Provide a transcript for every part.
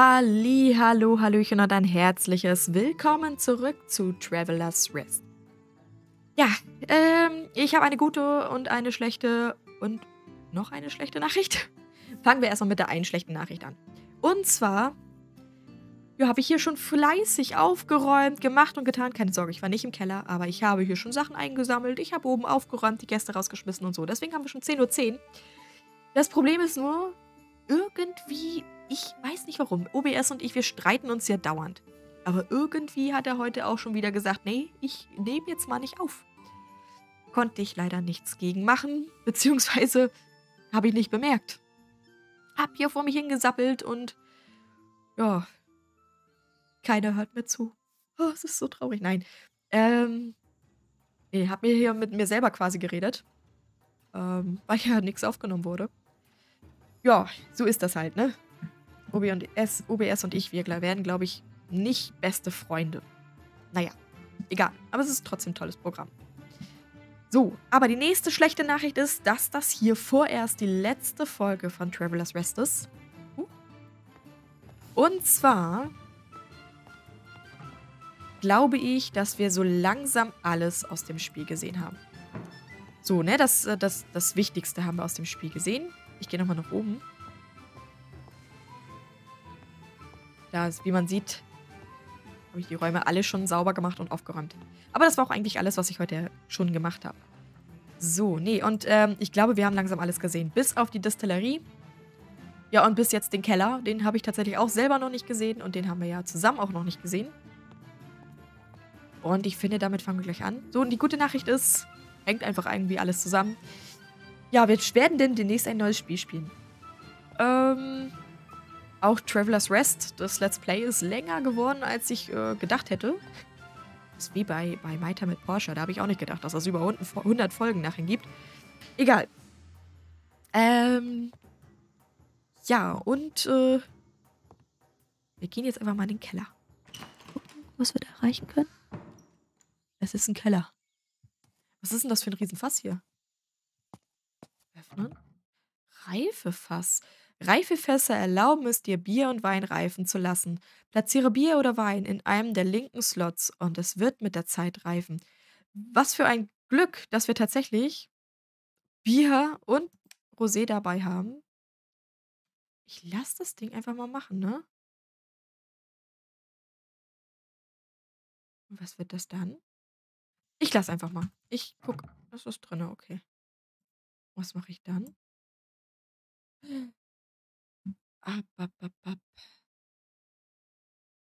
Hallihallo, Hallöchen und ein herzliches Willkommen zurück zu Traveller's Rest. Ja, ich habe eine gute und eine schlechte und noch eine schlechte Nachricht. Fangen wir erstmal mit der einen schlechten Nachricht an. Und zwar, ja, habe ich hier schon fleißig aufgeräumt, gemacht und getan. Keine Sorge, ich war nicht im Keller, aber ich habe hier schon Sachen eingesammelt. Ich habe oben aufgeräumt, die Gäste rausgeschmissen und so. Deswegen haben wir schon 10:10 Uhr. Das Problem ist nur, irgendwie... Ich weiß nicht warum. OBS und ich, wir streiten uns ja dauernd. Aber irgendwie hat er heute auch schon wieder gesagt, nee, ich nehme jetzt mal nicht auf. Konnte ich leider nichts gegen machen, beziehungsweise habe ich nicht bemerkt. Hab hier vor mich hingesappelt und ja, keiner hört mir zu. Oh, es ist so traurig. Nein. Nee, hab mir hier mit mir selber quasi geredet, weil ja nichts aufgenommen wurde. Ja, so ist das halt, ne? OBS und ich, wir werden, glaube ich, nicht beste Freunde. Naja, egal. Aber es ist trotzdem ein tolles Programm. So, aber die nächste schlechte Nachricht ist, dass das hier vorerst die letzte Folge von Traveller's Rest ist. Und zwar glaube ich, dass wir so langsam alles aus dem Spiel gesehen haben. So, ne, das Wichtigste haben wir aus dem Spiel gesehen. Ich gehe nochmal nach oben. Da ist, wie man sieht, habe ich die Räume alle schon sauber gemacht und aufgeräumt. Aber das war auch eigentlich alles, was ich heute schon gemacht habe. So, nee, und ich glaube, wir haben langsam alles gesehen. Bis auf die Distillerie. Ja, und bis jetzt den Keller. Den habe ich tatsächlich auch selber noch nicht gesehen. Und den haben wir ja zusammen auch noch nicht gesehen. Und ich finde, damit fangen wir gleich an. So, und die gute Nachricht ist, hängt einfach irgendwie alles zusammen. Ja, wir werden denn demnächst ein neues Spiel spielen. Auch Traveller's Rest, das Let's Play, ist länger geworden, als ich gedacht hätte. Das ist wie bei Meiter mit Porsche. Da habe ich auch nicht gedacht, dass es über 100 Folgen nachher gibt. Egal. Ja, und wir gehen jetzt einfach mal in den Keller. Gucken, was wir da erreichen können. Es ist ein Keller. Was ist denn das für ein Riesenfass hier? Öffnen. Reifefass. Reifefässer erlauben es dir, Bier und Wein reifen zu lassen. Platziere Bier oder Wein in einem der linken Slots und es wird mit der Zeit reifen. Was für ein Glück, dass wir tatsächlich Bier und Rosé dabei haben. Ich lasse das Ding einfach mal machen, ne? Und was wird das dann? Ich lasse einfach mal. Ich guck, das ist drin, okay. Was mache ich dann?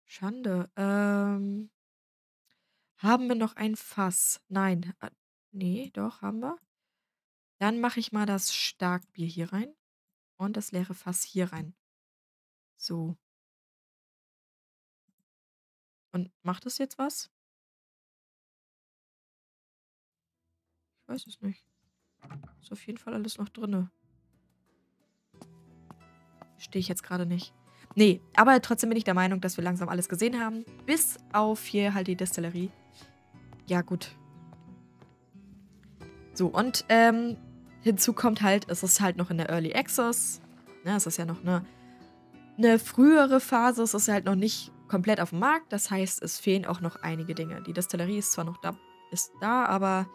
Schande. Haben wir noch ein Fass? Nein. Nee, doch, haben wir. Dann mache ich mal das Starkbier hier rein. Und das leere Fass hier rein. So. Und macht das jetzt was? Ich weiß es nicht. Ist auf jeden Fall alles noch drinne. Stehe ich jetzt gerade nicht. Nee, aber trotzdem bin ich der Meinung, dass wir langsam alles gesehen haben. Bis auf hier halt die Destillerie. Ja, gut. So, und hinzu kommt halt, es ist halt noch in der Early Access. Ja, es ist ja noch eine frühere Phase. Es ist halt noch nicht komplett auf dem Markt. Das heißt, es fehlen auch noch einige Dinge. Die Destillerie ist zwar noch da, aber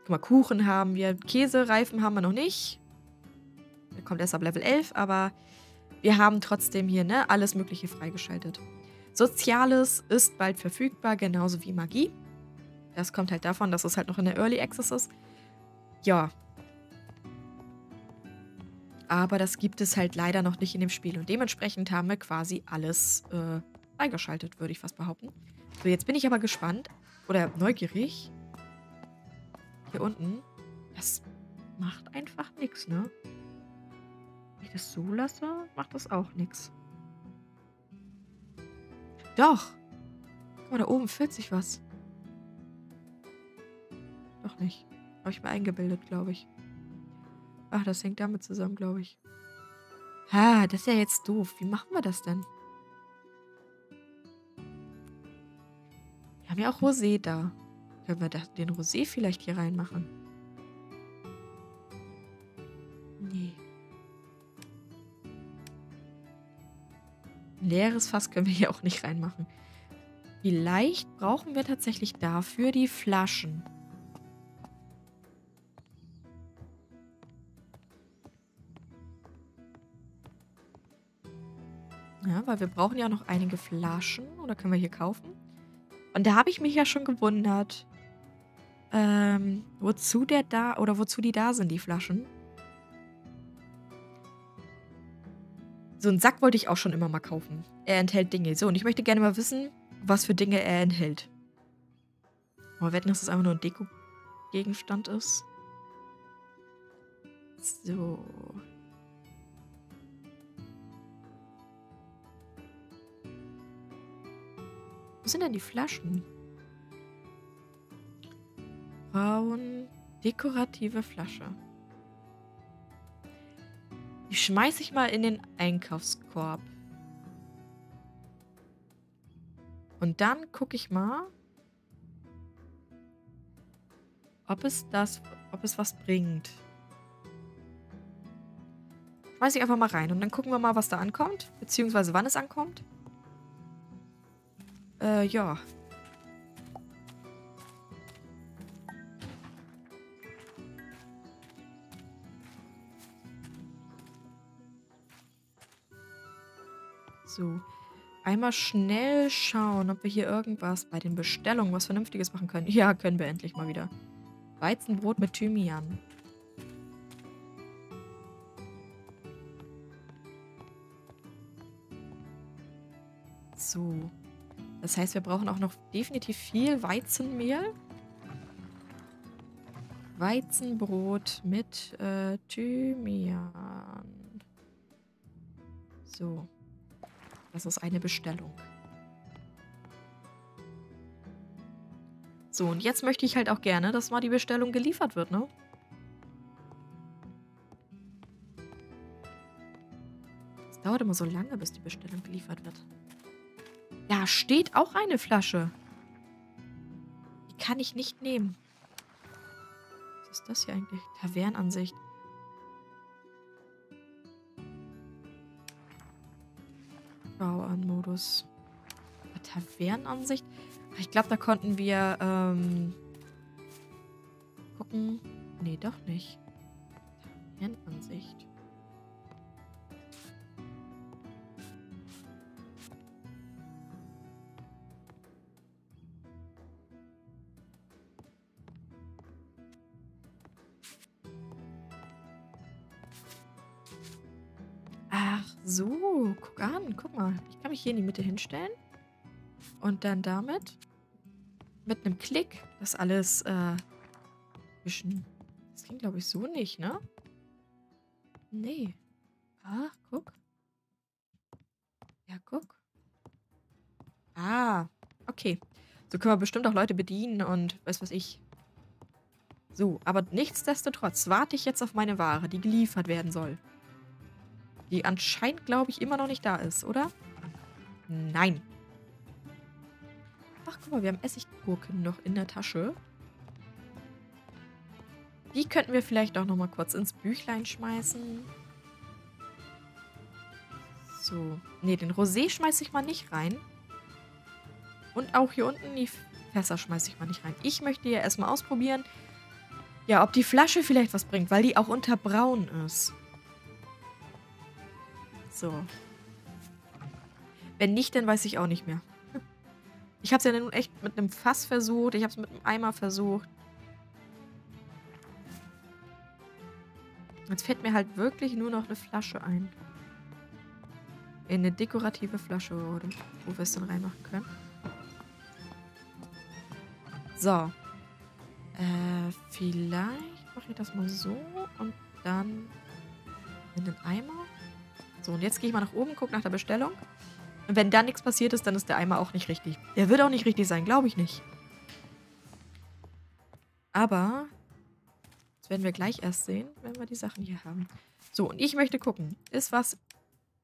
guck mal, Kuchen haben wir, Käsereifen haben wir noch nicht. Der kommt erst ab Level 11, aber... Wir haben trotzdem hier, ne, alles Mögliche freigeschaltet. Soziales ist bald verfügbar, genauso wie Magie. Das kommt halt davon, dass es halt noch in der Early Access ist. Ja. Aber das gibt es halt leider noch nicht in dem Spiel. Und dementsprechend haben wir quasi alles freigeschaltet, würde ich fast behaupten. So, jetzt bin ich aber gespannt. Oder neugierig. Hier unten. Das macht einfach nichts, ne? Wenn ich das so lasse, macht das auch nichts. Doch! Guck mal, da oben füllt sich was. Doch nicht. Habe ich mir eingebildet, glaube ich. Ach, das hängt damit zusammen, glaube ich. Ha, das ist ja jetzt doof. Wie machen wir das denn? Wir haben ja auch Rosé da. Können wir den Rosé vielleicht hier reinmachen? Nee. leeres Fass können wir hier auch nicht reinmachen. Vielleicht brauchen wir tatsächlich dafür die Flaschen. Ja, weil wir brauchen ja noch einige Flaschen. Oder können wir hier kaufen? Und da habe ich mich ja schon gewundert, wozu die da sind, die Flaschen. So einen Sack wollte ich auch schon immer mal kaufen. Er enthält Dinge. So, und ich möchte gerne mal wissen, was für Dinge er enthält. Aber wetten, dass das einfach nur ein Deko-Gegenstand ist. So. Wo sind denn die Flaschen? Braun. Dekorative Flasche. Die schmeiße ich mal in den Einkaufskorb. Und dann gucke ich mal, ob es was bringt. Schmeiße ich einfach mal rein und dann gucken wir mal, was da ankommt. Beziehungsweise wann es ankommt. Ja. So. Einmal schnell schauen, ob wir hier irgendwas bei den Bestellungen was Vernünftiges machen können. Ja, können wir endlich mal wieder. Weizenbrot mit Thymian. So. Das heißt, wir brauchen auch noch definitiv viel Weizenmehl. Weizenbrot mit Thymian. So. Das ist eine Bestellung. So, und jetzt möchte ich halt auch gerne, dass mal die Bestellung geliefert wird, ne? Es dauert immer so lange, bis die Bestellung geliefert wird. Da steht auch eine Flasche. Die kann ich nicht nehmen. Was ist das hier eigentlich? Tavernansicht. Bauernmodus. Tavernansicht. Ich glaube, da konnten wir gucken. Nee, doch nicht. Tavernansicht. So, guck an, guck mal. Ich kann mich hier in die Mitte hinstellen. Und dann damit mit einem Klick das alles wischen. Das ging, glaube ich, so nicht, ne? Nee. Ah, guck. Ja, guck. Ah, okay. So können wir bestimmt auch Leute bedienen und was ich. So, aber nichtsdestotrotz warte ich jetzt auf meine Ware, die geliefert werden soll. Die anscheinend, glaube ich, immer noch nicht da ist, oder? Nein. Ach, guck mal, wir haben Essiggurken noch in der Tasche. Die könnten wir vielleicht auch noch mal kurz ins Büchlein schmeißen. So. Ne, den Rosé schmeiße ich mal nicht rein. Und auch hier unten die Fässer schmeiße ich mal nicht rein. Ich möchte ja erstmal ausprobieren, ja, ob die Flasche vielleicht was bringt, weil die auch unter Braun ist. So. Wenn nicht, dann weiß ich auch nicht mehr. Ich habe es ja nun echt mit einem Fass versucht. Ich habe es mit einem Eimer versucht. Jetzt fällt mir halt wirklich nur noch eine Flasche ein. Eine dekorative Flasche, oder wo wir es dann reinmachen können. So. Vielleicht mache ich das mal so und dann in den Eimer. So, und jetzt gehe ich mal nach oben, gucke nach der Bestellung. Und wenn da nichts passiert ist, dann ist der Eimer auch nicht richtig. Der wird auch nicht richtig sein, glaube ich nicht. Aber das werden wir gleich erst sehen, wenn wir die Sachen hier haben. So, und ich möchte gucken. Ist was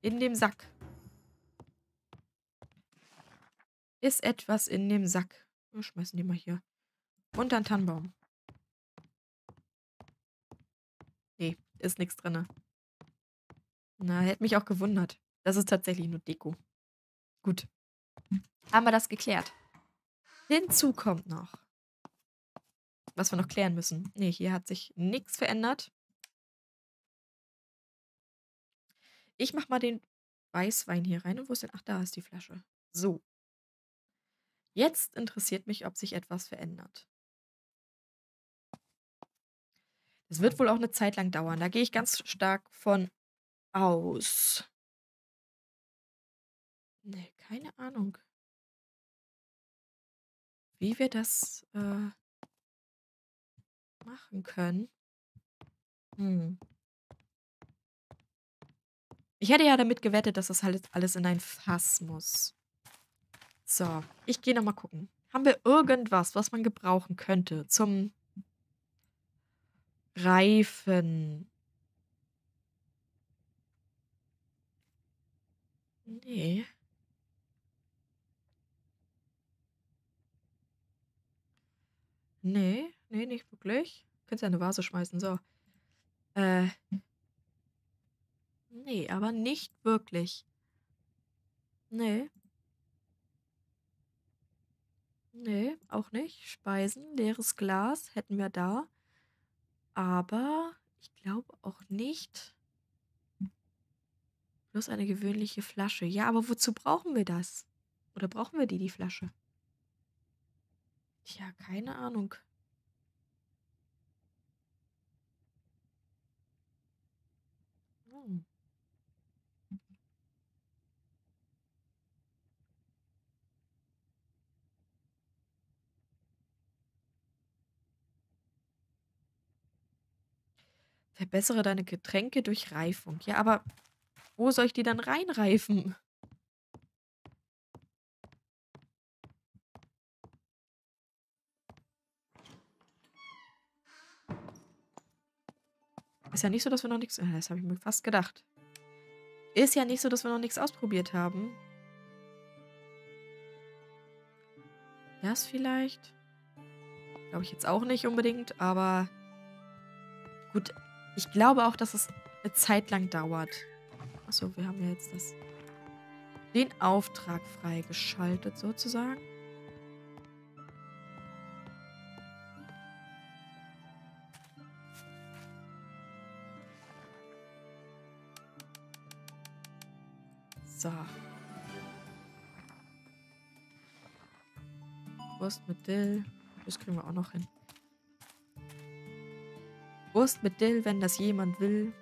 in dem Sack? Ist etwas in dem Sack? Wir schmeißen die mal hier. Und dann Tannenbaum. Nee, ist nichts drin. Na, hätte mich auch gewundert. Das ist tatsächlich nur Deko. Gut. Haben wir das geklärt. Hinzu kommt noch, was wir noch klären müssen. Ne, hier hat sich nichts verändert. Ich mach mal den Weißwein hier rein. Und wo ist denn? Ach, da ist die Flasche. So. Jetzt interessiert mich, ob sich etwas verändert. Es wird wohl auch eine Zeit lang dauern. Da gehe ich ganz stark von aus. Ne, keine Ahnung. Wie wir das machen können. Ich hätte ja damit gewettet, dass das halt alles in ein Fass muss. So, ich gehe nochmal gucken. Haben wir irgendwas, was man gebrauchen könnte zum Reifen? Nee. Nee, nee, nicht wirklich. Könntest ja eine Vase schmeißen, so. Nee, aber nicht wirklich. Nee. Nee, auch nicht. Speisen, leeres Glas hätten wir da. Aber ich glaube auch nicht. Bloß eine gewöhnliche Flasche. Ja, aber wozu brauchen wir das? Oder brauchen wir die Flasche? Tja, keine Ahnung. Verbessere deine Getränke durch Reifung. Ja, aber wo soll ich die dann reinreifen? Ist ja nicht so, dass wir noch nichts... Das habe ich mir fast gedacht. Ist ja nicht so, dass wir noch nichts ausprobiert haben. Das vielleicht? Glaube ich jetzt auch nicht unbedingt, aber... Gut... Ich glaube auch, dass es eine Zeit lang dauert. Achso, wir haben ja jetzt den Auftrag freigeschaltet, sozusagen. So. Wurst mit Dill. Das kriegen wir auch noch hin. Wurst mit Dill, wenn das jemand will.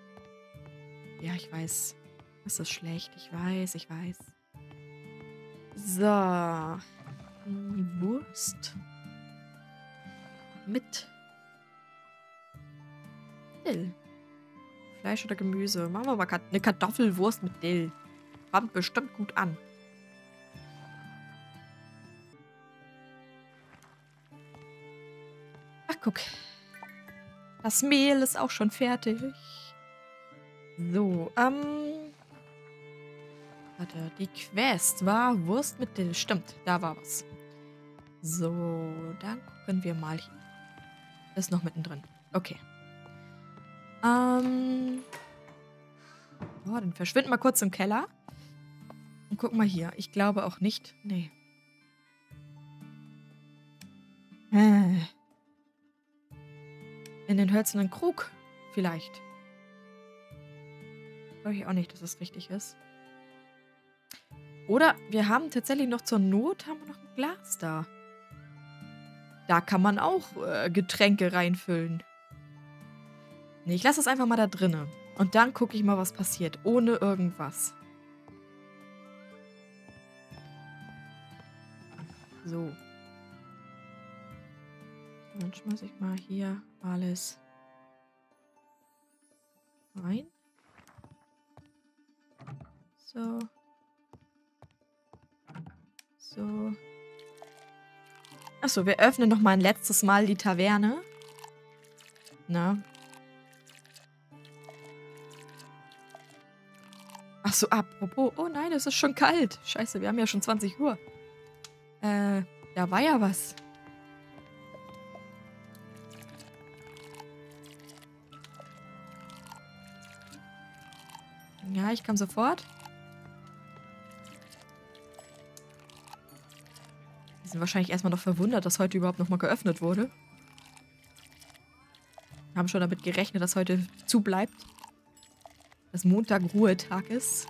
Ja, ich weiß. Das ist schlecht. Ich weiß, ich weiß. So. Wurst. Mit Dill. Fleisch oder Gemüse. Machen wir mal eine Kartoffelwurst mit Dill. Kommt bestimmt gut an. Ach, guck. Das Mehl ist auch schon fertig. So, warte, die Quest war Wurst mit Dill. Stimmt, da war was. So, dann gucken wir mal hier. Ist noch mittendrin. Okay. Oh, dann verschwinden wir kurz im Keller. Und gucken mal hier. Ich glaube auch nicht. Nee. In den hölzernen Krug, vielleicht. Glaube ich auch nicht, dass das richtig ist. Oder wir haben tatsächlich noch zur Not, haben wir noch ein Glas da. Da kann man auch Getränke reinfüllen. Nee, ich lasse das einfach mal da drinnen. Und dann gucke ich mal, was passiert. Ohne irgendwas. So. Dann schmeiße ich mal hier alles rein. So. So. Achso, wir öffnen noch mal ein letztes Mal die Taverne. Na? Achso, apropos. Oh nein, es ist schon kalt. Scheiße, wir haben ja schon 20 Uhr. Da war ja was. Ja, ich komme sofort. sind wahrscheinlich erstmal noch verwundert, dass heute überhaupt nochmal geöffnet wurde. Wir haben schon damit gerechnet, dass heute zu bleibt. Dass Montag Ruhetag ist.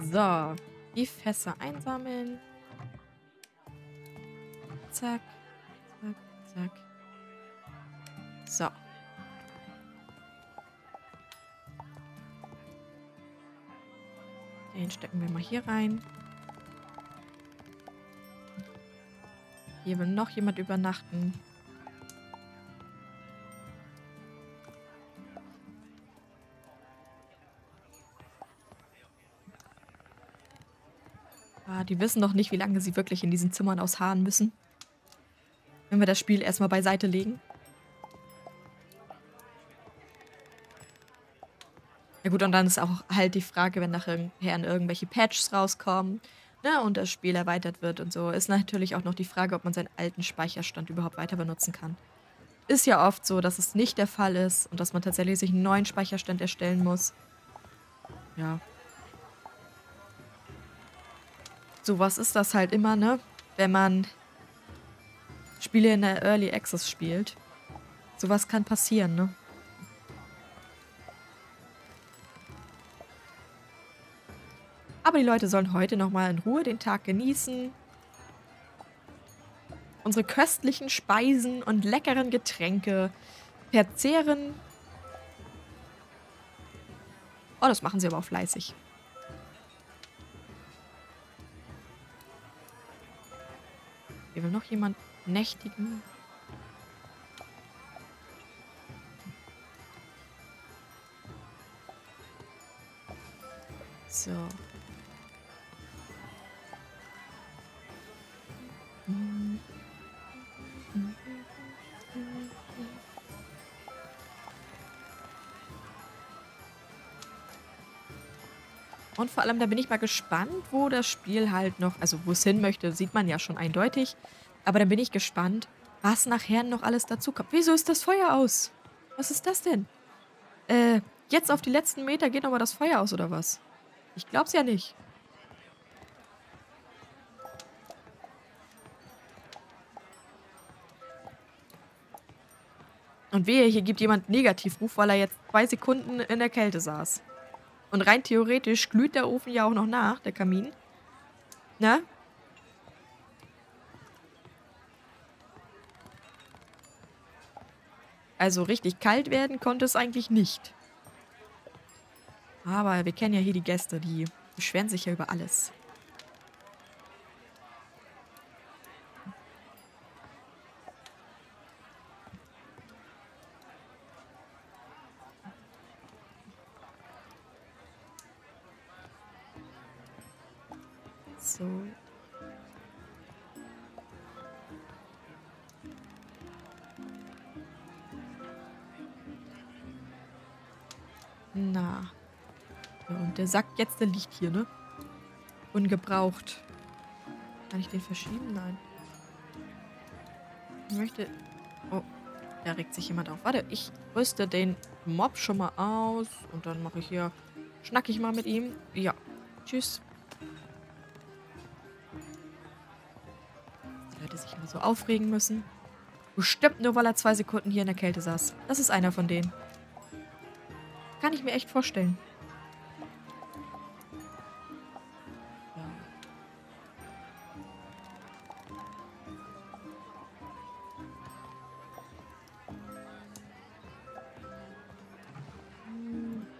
So. Die Fässer einsammeln. Zack. Zack, zack. So. Den stecken wir mal hier rein. Hier will noch jemand übernachten. Ah, die wissen noch nicht, wie lange sie wirklich in diesen Zimmern ausharren müssen. Wenn wir das Spiel erstmal beiseite legen. Ja gut, und dann ist auch halt die Frage, wenn nachher irgendwelche Patches rauskommen, ne, und das Spiel erweitert wird und so, ist natürlich auch noch die Frage, ob man seinen alten Speicherstand überhaupt weiter benutzen kann. Ist ja oft so, dass es nicht der Fall ist und dass man tatsächlich sich einen neuen Speicherstand erstellen muss. Ja. Sowas ist das halt immer, ne, wenn man Spiele in der Early Access spielt. Sowas kann passieren, ne. Aber die Leute sollen heute nochmal in Ruhe den Tag genießen. Unsere köstlichen Speisen und leckeren Getränke verzehren. Oh, das machen sie aber auch fleißig. Hier will noch jemand nächtigen. So. Und vor allem, da bin ich mal gespannt, wo das Spiel halt noch, also wo es hin möchte, sieht man ja schon eindeutig. Aber dann bin ich gespannt, was nachher noch alles dazu kommt. Wieso ist das Feuer aus? Was ist das denn? Jetzt auf die letzten Meter geht nochmal das Feuer aus, oder was? Ich glaub's ja nicht. Und wehe, hier gibt jemand einen Negativruf, weil er jetzt 2 Sekunden in der Kälte saß. Und rein theoretisch glüht der Ofen ja auch noch nach, der Kamin. Ne? Also richtig kalt werden konnte es eigentlich nicht. Aber wir kennen ja hier die Gäste, die beschweren sich ja über alles. So. Na. Ja, und der Sack jetzt, der liegt hier, ne? Ungebraucht. Kann ich den verschieben? Nein. Ich möchte... Oh, da regt sich jemand auf. Warte, ich rüste den Mob schon mal aus. Und dann mache ich hier... Schnack ich mal mit ihm. Ja. Tschüss. Sich immer so aufregen müssen. Bestimmt nur, weil er 2 Sekunden hier in der Kälte saß. Das ist einer von denen. Kann ich mir echt vorstellen. Ja.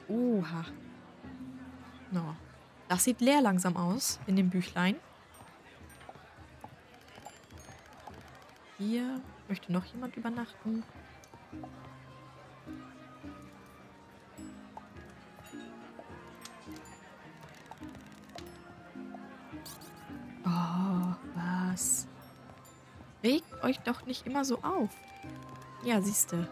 Oha. No. Das sieht leer langsam aus in dem Büchlein. Hier möchte noch jemand übernachten. Oh, was? Regt euch doch nicht immer so auf. Ja, siehste.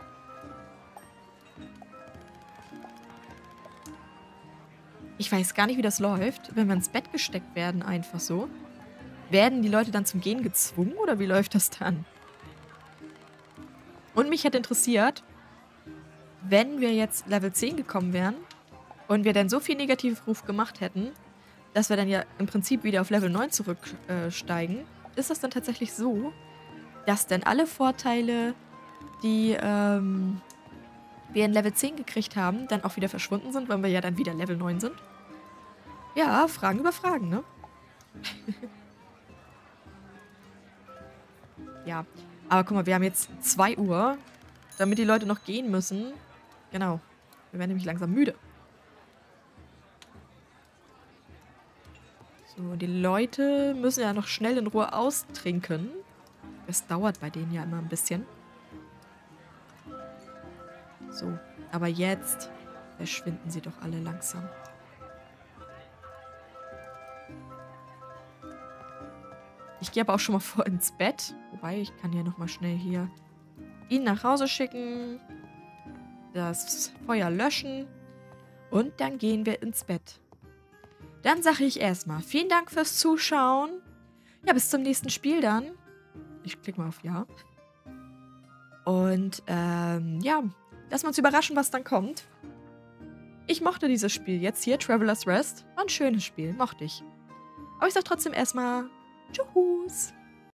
Ich weiß gar nicht, wie das läuft, wenn wir ins Bett gesteckt werden, einfach so. Werden die Leute dann zum Gehen gezwungen oder wie läuft das dann? Und mich hätte interessiert, wenn wir jetzt Level 10 gekommen wären und wir dann so viel negativen Ruf gemacht hätten, dass wir dann ja im Prinzip wieder auf Level 9 zurücksteigen, ist das dann tatsächlich so, dass dann alle Vorteile, die wir in Level 10 gekriegt haben, dann auch wieder verschwunden sind, weil wir ja dann wieder Level 9 sind. Ja, Fragen über Fragen, ne? Ja, aber guck mal, wir haben jetzt 2 Uhr, damit die Leute noch gehen müssen. Genau, wir werden nämlich langsam müde. So, die Leute müssen ja noch schnell in Ruhe austrinken. Es dauert bei denen ja immer ein bisschen. So, aber jetzt verschwinden sie doch alle langsam. Ich gehe aber auch schon mal vor ins Bett. Wobei, ich kann ja nochmal schnell hier ihn nach Hause schicken. Das Feuer löschen. Und dann gehen wir ins Bett. Dann sage ich erstmal, vielen Dank fürs Zuschauen. Ja, bis zum nächsten Spiel dann. Ich klicke mal auf Ja. Und ja, lassen wir uns überraschen, was dann kommt. Ich mochte dieses Spiel jetzt hier, Traveller's Rest. War ein schönes Spiel, mochte ich. Aber ich sage trotzdem erstmal Tschüss.